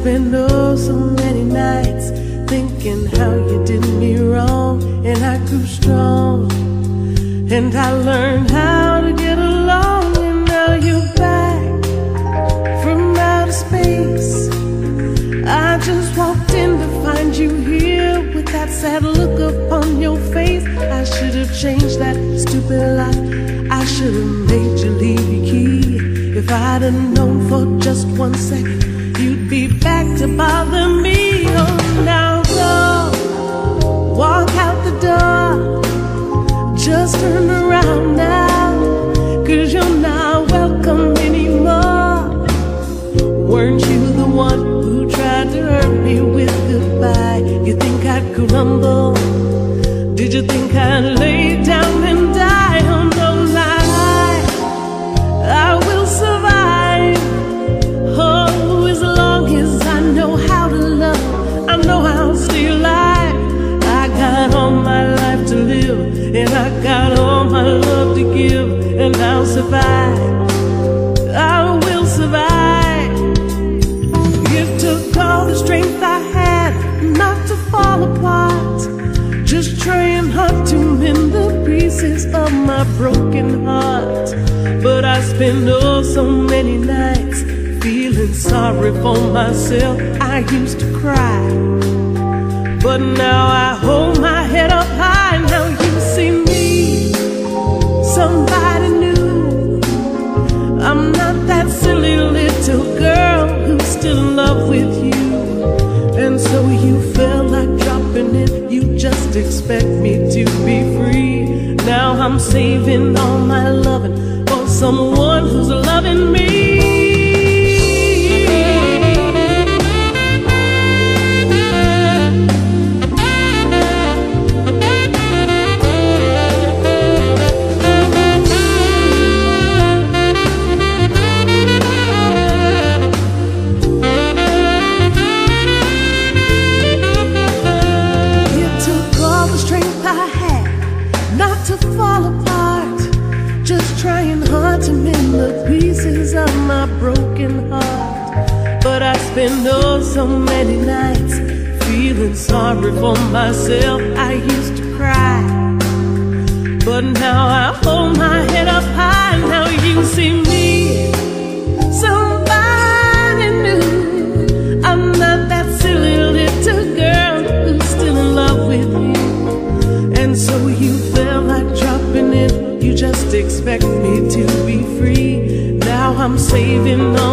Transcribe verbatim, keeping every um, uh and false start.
spent oh so many nights thinking how you did me wrong. And I grew strong, and I learned how to get along. And now you're back from outer space. I just walked in to find you here with that sad look upon your face. I should have changed that stupid lie. I should have made you leave your key. If I'd have known for just one second you'd be back to bother me. Oh, now go, walk out the door. Just turn around now, cause you're not welcome anymore. Weren't you the one who tried to hurt me with goodbye? You think I'd crumble? Did you think I'd lay down and die? Oh, no lie, I will survive. Oh, as long as I know how to love, I know I'll stay alive. I got all my life to live, and I got all my love to give, and I'll survive. I will survive. It took all the strength I had not to fall apart, just trying hard to mend the pieces of my broken heart. But I spent oh so many nights feeling sorry for myself. I used to cry, but now I hold my head up high. Now you see me, somebody new. I'm not that silly little girl who's still in love with you. And so you felt like dropping it. You just expect me to be free. Now I'm saving all my loving for someone who's loving me. Been oh so many nights feeling sorry for myself. I used to cry, but now I hold my head up high. Now you see me, somebody new. I'm not that silly little girl who's still in love with you. And so you felt like dropping it. You just expect me to be free. Now I'm saving all